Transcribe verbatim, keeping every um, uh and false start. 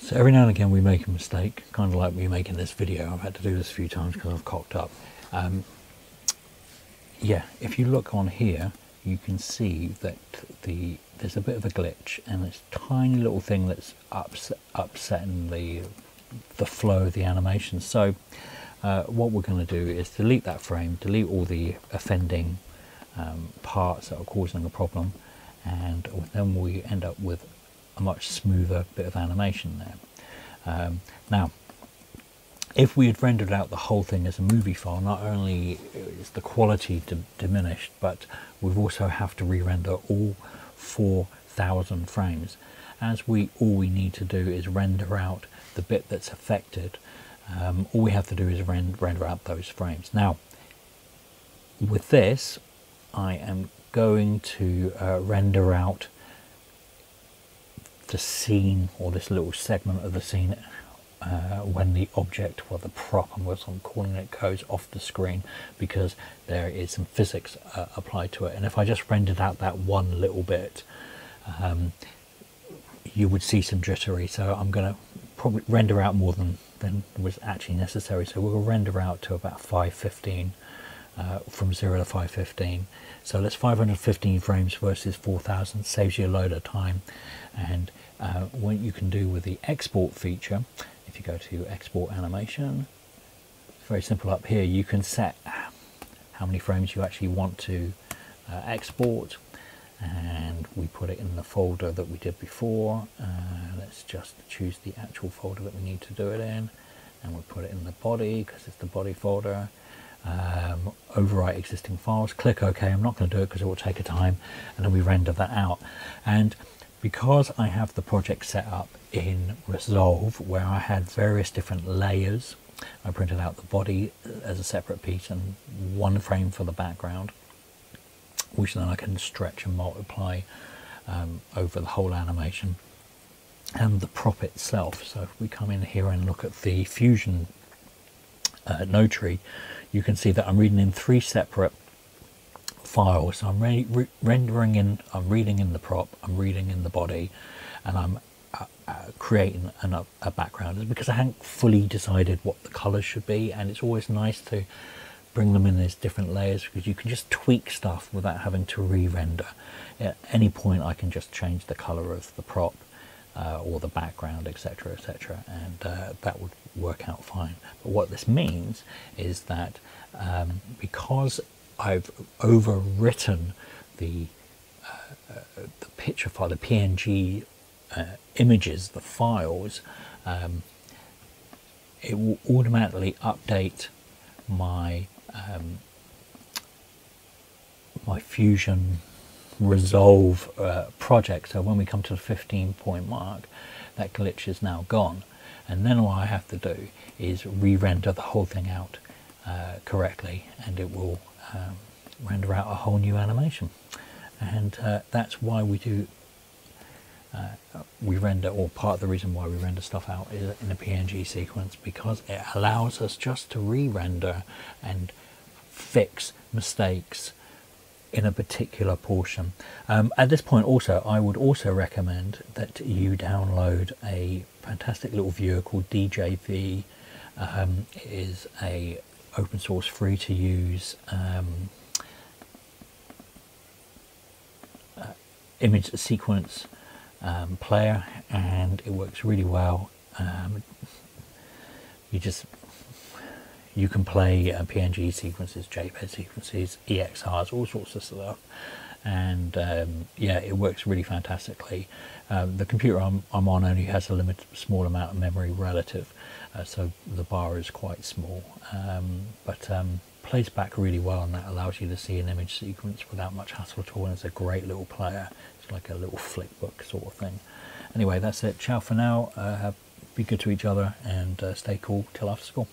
So every now and again we make a mistake, kind of like we make in this video. I've had to do this a few times because I've cocked up. Um, yeah, if you look on here, you can see that the there's a bit of a glitch, and it's a tiny little thing that's upset, upsetting the, the flow of the animation. So uh, what we're going to do is delete that frame, delete all the offending um, parts that are causing a problem, and then we end up with a much smoother bit of animation there. Um, now, if we had rendered out the whole thing as a movie file, not only is the quality diminished, but we've also have to re-render all four thousand frames. As we all we need to do is render out the bit that's affected. Um, all we have to do is rend, render out those frames. Now, with this, I am going to uh, render out the scene, or this little segment of the scene, uh, when the object, well, the prop, and what I'm calling it, goes off the screen, because there is some physics uh, applied to it. And if I just rendered out that one little bit, um, you would see some jittery. So I'm going to probably render out more than than was actually necessary. So we'll render out to about five fifteen, uh, from zero to five fifteen. So that's five hundred fifteen frames versus four thousand, saves you a load of time. And uh, what you can do with the export feature, if you go to export animation, it's very simple up here. You can set how many frames you actually want to uh, export, and we put it in the folder that we did before. Uh, let's just choose the actual folder that we need to do it in, and we'll put it in the body because it's the body folder. Um, overwrite existing files, click OK. I'm not going to do it because it will take a time, and then we render that out. And because I have the project set up in Resolve, where I had various different layers, I printed out the body as a separate piece and one frame for the background, which then I can stretch and multiply um, over the whole animation, and the prop itself. So if we come in here and look at the Fusion uh, node tree, you can see that I'm reading in three separate files. So I'm re re rendering in, I'm reading in the prop, I'm reading in the body, and I'm uh, uh, creating an, uh, a background. It's because I hadn't fully decided what the colors should be, and it's always nice to bring them in as different layers because you can just tweak stuff without having to re-render. At any point I can just change the color of the prop uh, or the background, etc, etc, and uh, that would work out fine. But what this means is that um, because I've overwritten the uh, uh, the picture file, the P N G uh, images, the files, um, it will automatically update my um, my Fusion Resolve uh, project. So when we come to the fifteen point mark, that glitch is now gone, and then all I have to do is re-render the whole thing out uh, correctly, and it will Um, render out a whole new animation. And uh, that's why we do uh, we render, or part of the reason why we render stuff out is in a P N G sequence, because it allows us just to re-render and fix mistakes in a particular portion. Um, at this point also, I would also recommend that you download a fantastic little viewer called D J V. Um, it is a open source, free to use um, uh, image sequence um, player, and it works really well. Um, you just you can play uh, P N G sequences, JPEG sequences, E X Rs, all sorts of stuff, and um, yeah, it works really fantastically. Um, the computer I'm, I'm on only has a limited, small amount of memory relative. Uh, so the bar is quite small, um, but um, plays back really well, and that allows you to see an image sequence without much hassle at all, and it's a great little player. It's like a little flick book sort of thing. Anyway, that's it. Ciao for now. Uh, be good to each other, and uh, stay cool till after school.